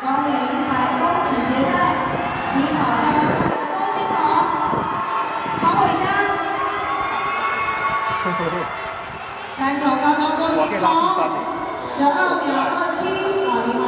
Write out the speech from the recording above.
国女100公尺决赛，起跑相当快的周欣彤、常伟香，三重高中周欣彤12秒27。